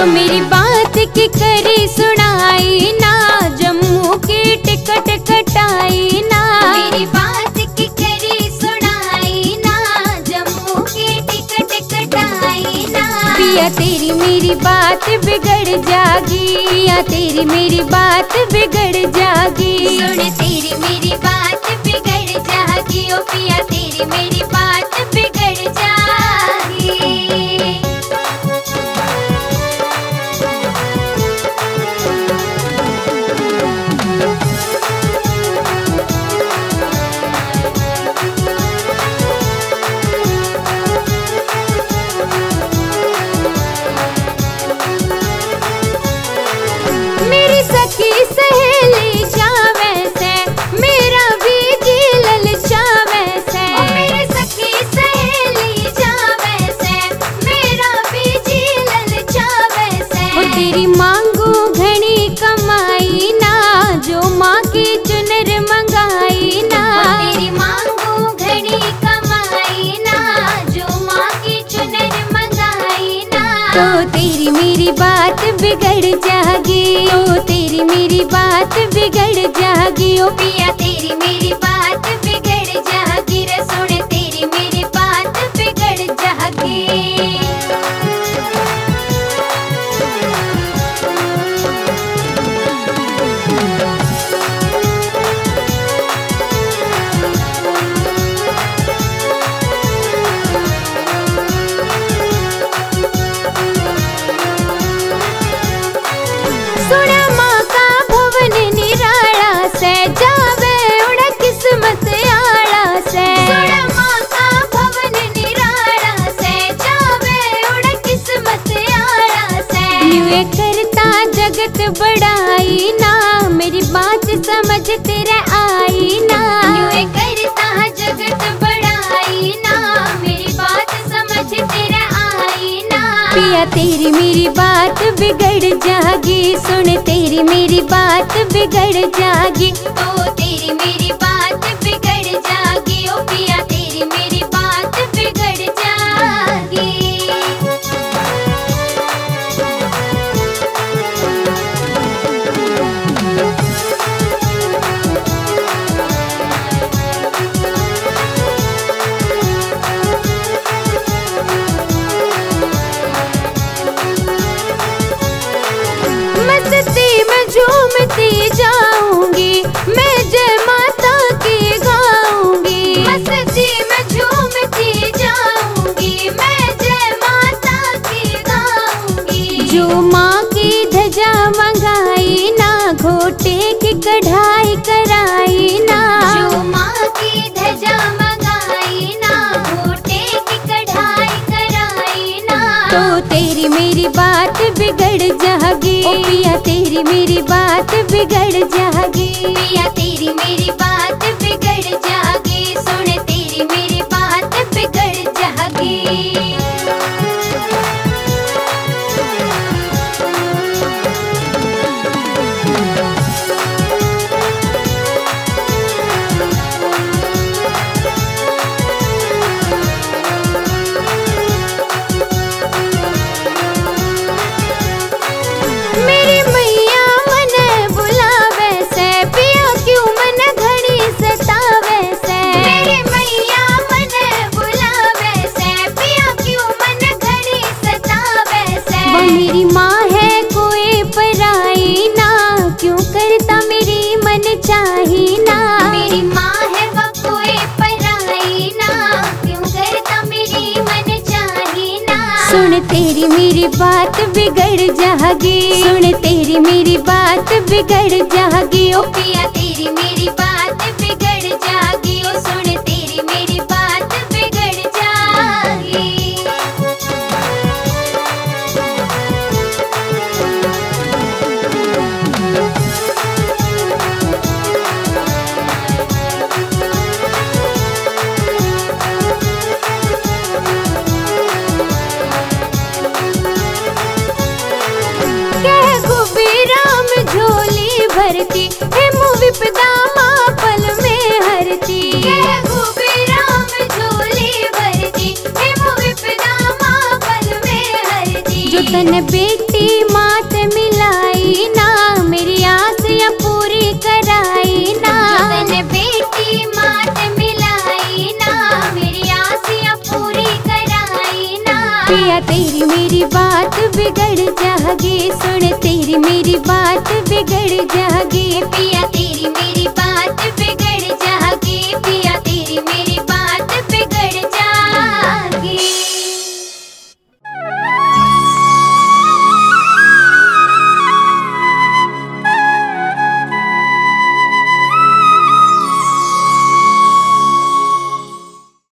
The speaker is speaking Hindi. जो मेरी बात की करी सुनाई ना, जम्मू की टिकट कटाई ना, मेरी बात की करी सुनाई ना, जम्मू की टिकट कटाई ना। पिया तेरी मेरी बात बिगड़ जागी, या तेरी मेरी बात बिगड़ जागी, सुन तेरी मेरी बात बिगड़ जागी, ओ पिया तेरी मेरी बात बिगड़ जागी। बिगड़ जागी ओ तेरी मेरी बात बिगड़ जागी, ओ पिया तेरी मेरी बात बिगड़ जागी रे, सुन तेरी मेरी बात बिगड़ जागी। बड़ाई ना मेरी बात समझ तेरे आई ना, यूं करता जगत बड़ाई ना मेरी बात समझ तेरे आई ना। पिया तेरी मेरी बात बिगड़ जागी, सुन तेरी मेरी बात बिगड़ जागी, ओ तेरी मेरी बात बिगड़ जागी, ओ पिया तेरी मेरी बात बिगड़ जागी। जाऊंगी मैं जय माता की गाऊंगी, मस्ती में झूमती जाऊंगी मैं जय माता की गाऊंगी। जो माँ की धजा मंगाई ना, घोटे की कढ़ाई कराई ना, जो माँ की धजा मंगाई ना, घोटे की कढ़ाई कराई ना। तो तेरी मेरी बात बिगड़ जागी, पिया तेरी मेरी बात बिगड़ जागी, पिया तेरी मेरी बात बिगड़ जागी, सुन तेरी मेरी बात बिगड़ जागी। तेरी मेरी बात बिगड़ जागी, सुन तेरी मेरी बात बिगड़ जागी, ओ पिया तेरी मेरी बात बिगड़ जागी, ओ सुन तेरी मेरी बात बिगड़ जागी। विपदा मापल में हरती, राम झोली भरती, विपदा मापल में हरती। जो तन बेटी पिया तेरी मेरी बात बिगड़ जागे, सुन तेरी मेरी बात बिगड़ जागे, पिया तेरी मेरी बात बिगड़